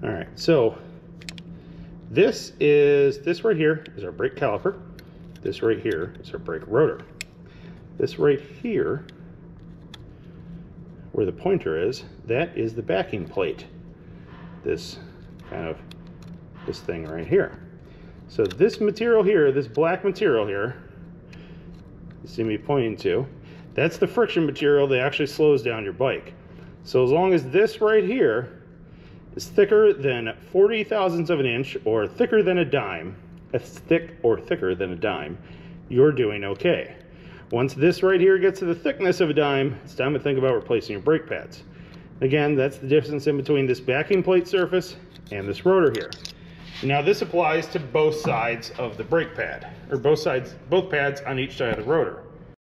All right, so this right here is our brake caliper. This right here is our brake rotor. This right here, where the pointer is, that is the backing plate. This thing right here. So this material here, this black material here, you see me pointing to, that's the friction material that actually slows down your bike. So as long as this right here is thicker than 40 thousandths of an inch or thicker than a dime, that's thick or thicker than a dime, you're doing okay. Once this right here gets to the thickness of a dime, it's time to think about replacing your brake pads. Again, that's the difference in between this backing plate surface and this rotor here. Now this applies to both sides of the brake pad, or both pads on each side of the rotor.